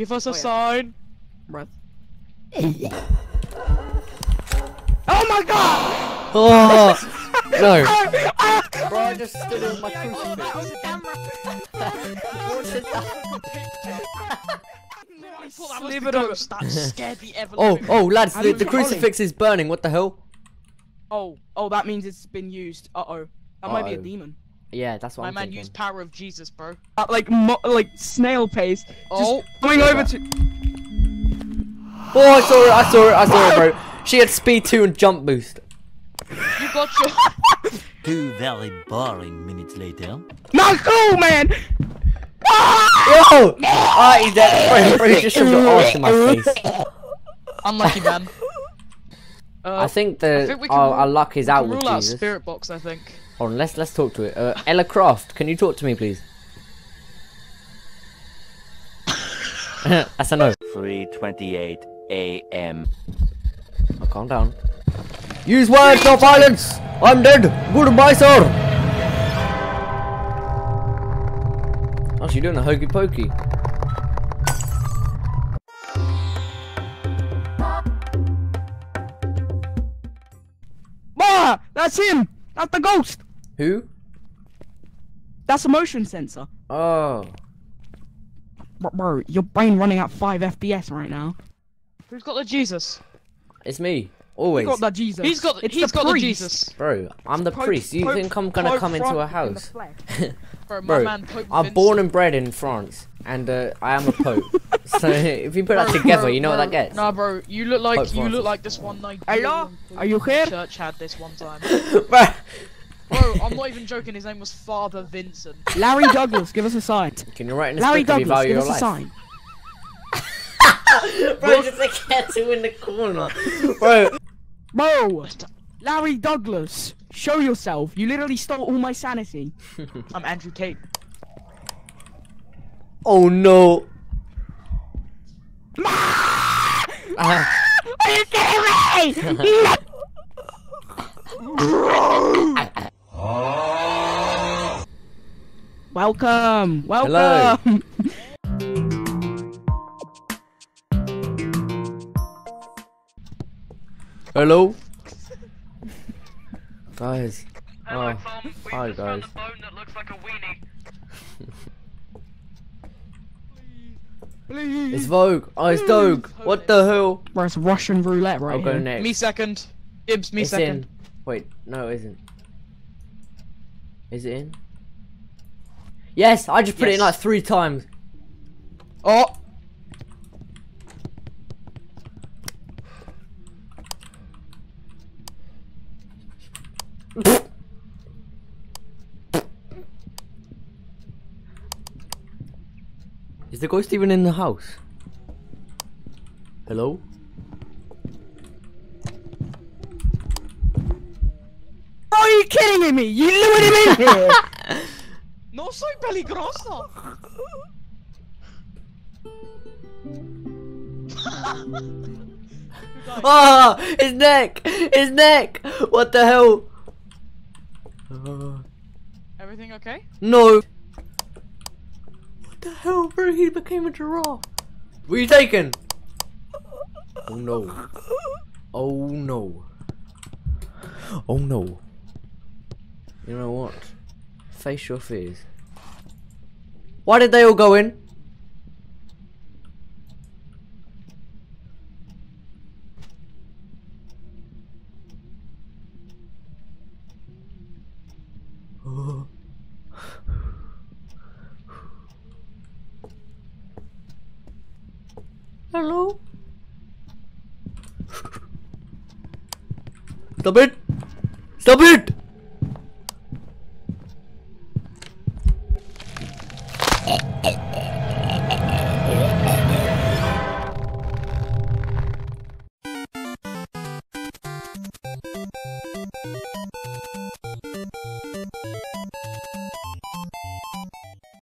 Give us a sign. Breath. Oh my god! Oh, no. Bro, I just stood in my crucifix. Oh, lads, the crucifix is burning. What the hell? Oh, that means it's been used. Uh-oh. That might be a demon. Yeah, that's what I'm thinking. My man used power of Jesus, bro. Like snail paste. Oh, going over to... Oh, I saw it, bro. She had speed 2 and jump boost. You got your... 2 very boring minutes later. Not cool, man! Oh! Ah, he's dead. Bro, you just shoved your arse in my face. Unlucky, man. I think our luck is out with Jesus. Rule out spirit box, I think. Hold on, let's talk to it. Ella Craft, can you talk to me, please? That's a no. 3:28 AM. Oh, calm down. Use words, not violence. I'm dead. Goodbye, sir. Oh, she's doing a hokey pokey. That's him! That's the ghost! Who? That's a motion sensor. Oh. Bro, your brain running at 5 FPS right now. Who's got the Jesus? It's me. Always. Who's got the Jesus? He's got the Jesus. Bro, I'm the priest. You think I'm gonna come into a house? Bro, I'm born and bred in France. And I am a pope. So if you put that together, you know what that gets. Nah, bro, you look like this one night. Hello, are you here? Church had this one time. Bro, I'm not even joking. His name was Father Vincent. Larry Douglas, give us a sign. Can you write in Larry Douglas, give us a sign. Bro, just a tattoo in the corner. Bro, Larry Douglas, show yourself. You literally stole all my sanity. I'm Andrew Tate. Oh no! Are you kidding me? Welcome! Welcome! Hello? Guys. Hello, Tom. Hi, guys. Found a bone that looks like a weenie. Please. It's Vogue. Oh, it's Doug. What the hell? Bro, it's Russian roulette right here. I'll go next. Me second. Gibbs, me second. In. Wait, no, it isn't. Is it in? Yes, I just put it in like 3 times. Oh. Is the ghost even in the house? Hello? Are you kidding me? You lured him in here! No soy peligroso! Ah! Oh, his neck! His neck! What the hell? Everything okay? No! The hell, bro? He became a giraffe. Were you taken? Oh no! Oh no! Oh no! You know what? Face your fears. Why did they all go in? Hello? Stop it! Stop it!